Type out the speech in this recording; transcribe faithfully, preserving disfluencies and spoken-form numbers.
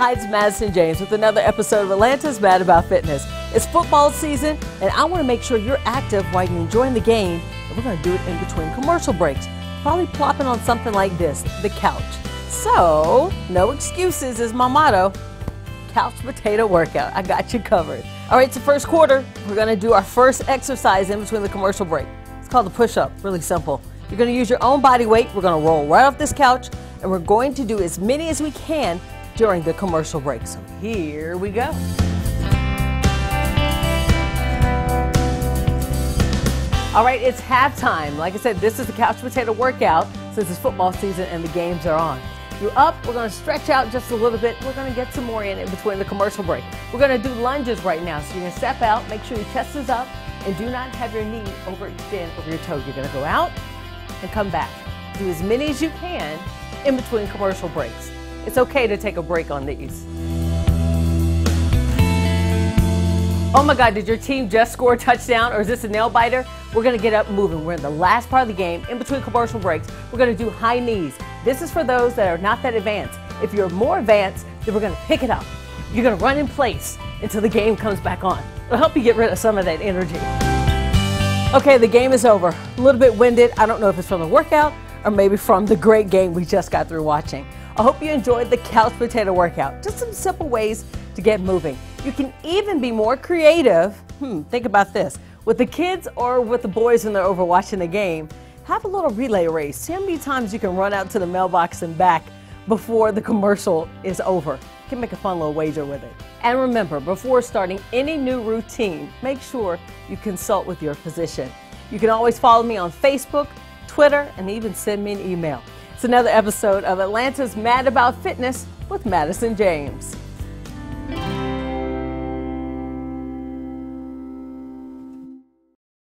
Hi, it's Madison James with another episode of Atlanta's Mad About Fitness. It's football season, and I want to make sure you're active while you're enjoying the game, and we're going to do it in between commercial breaks, probably plopping on something like this, the couch. So, no excuses is my motto. Couch potato workout. I got you covered. All right, it's the first quarter. We're going to do our first exercise in between the commercial break. It's called the push-up. Really simple. You're going to use your own body weight. We're going to roll right off this couch, and we're going to do as many as we can during the commercial break. So here we go. All right, it's halftime. Like I said, this is the couch potato workout since it's football season and the games are on. You're up, we're gonna stretch out just a little bit. We're gonna get some more in in between the commercial break. We're gonna do lunges right now. So you're gonna step out, make sure your chest is up, and do not have your knee overextend over your toe. You're gonna go out and come back. Do as many as you can in between commercial breaks. It's okay to take a break on these. Oh my God, did your team just score a touchdown or is this a nail biter? We're gonna get up moving. We're in the last part of the game, in between commercial breaks. We're gonna do high knees. This is for those that are not that advanced. If you're more advanced, then we're gonna pick it up. You're gonna run in place until the game comes back on. It'll help you get rid of some of that energy. Okay, the game is over. A little bit winded. I don't know if it's from the workout or maybe from the great game we just got through watching. I hope you enjoyed the couch potato workout. Just some simple ways to get moving. You can even be more creative. Hmm, think about this. With the kids or with the boys when they're over watching the game, have a little relay race. See how many times you can run out to the mailbox and back before the commercial is over. You can make a fun little wager with it. And remember, before starting any new routine, make sure you consult with your physician. You can always follow me on Facebook, Twitter, and even send me an email. It's another episode of Atlanta's Mad About Fitness with Madison James.